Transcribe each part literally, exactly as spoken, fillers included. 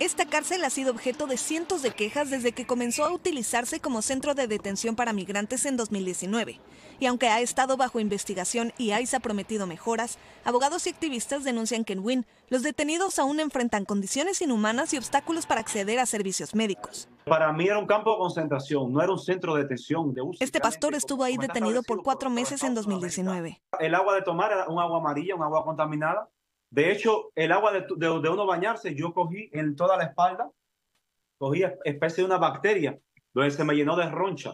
Esta cárcel ha sido objeto de cientos de quejas desde que comenzó a utilizarse como centro de detención para migrantes en dos mil diecinueve. Y aunque ha estado bajo investigación y I C E ha prometido mejoras, abogados y activistas denuncian que en Winn los detenidos aún enfrentan condiciones inhumanas y obstáculos para acceder a servicios médicos. Para mí era un campo de concentración, no era un centro de detención. De uso. Este pastor estuvo ahí detenido por cuatro meses en dos mil diecinueve. El agua de tomar era un agua amarilla, un agua contaminada. De hecho, el agua de, de, de uno bañarse, yo cogí en toda la espalda, cogí especie de una bacteria, donde se me llenó de roncha,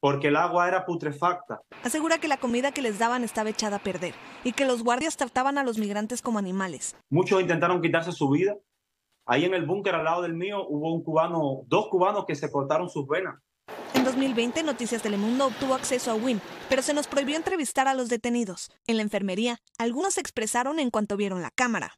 porque el agua era putrefacta. Asegura que la comida que les daban estaba echada a perder y que los guardias trataban a los migrantes como animales. Muchos intentaron quitarse su vida. Ahí en el búnker al lado del mío hubo un cubano, dos cubanos que se cortaron sus venas. En dos mil veinte, Noticias Telemundo obtuvo acceso a Winn, pero se nos prohibió entrevistar a los detenidos. En la enfermería, algunos se expresaron en cuanto vieron la cámara.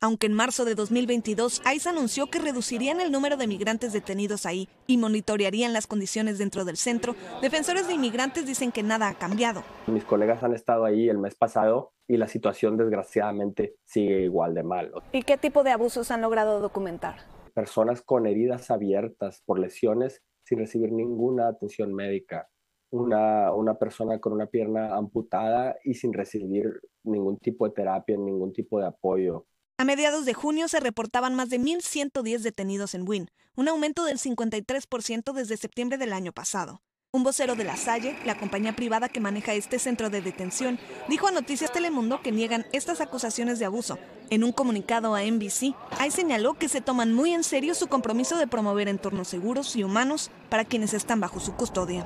Aunque en marzo de dos mil veintidós, I C E anunció que reducirían el número de migrantes detenidos ahí y monitorearían las condiciones dentro del centro, defensores de inmigrantes dicen que nada ha cambiado. Mis colegas han estado ahí el mes pasado y la situación desgraciadamente sigue igual de mal. ¿Y qué tipo de abusos han logrado documentar? Personas con heridas abiertas por lesiones sin recibir ninguna atención médica. Una, una persona con una pierna amputada y sin recibir ningún tipo de terapia, ningún tipo de apoyo. A mediados de junio se reportaban más de mil ciento diez detenidos en Winn, un aumento del cincuenta y tres por ciento desde septiembre del año pasado. Un vocero de La Salle, la compañía privada que maneja este centro de detención, dijo a Noticias Telemundo que niegan estas acusaciones de abuso. En un comunicado a N B C, I C E señaló que se toman muy en serio su compromiso de promover entornos seguros y humanos para quienes están bajo su custodia.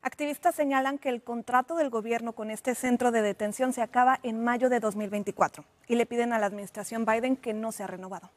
Activistas señalan que el contrato del gobierno con este centro de detención se acaba en mayo de dos mil veinticuatro y le piden a la administración Biden que no sea renovado.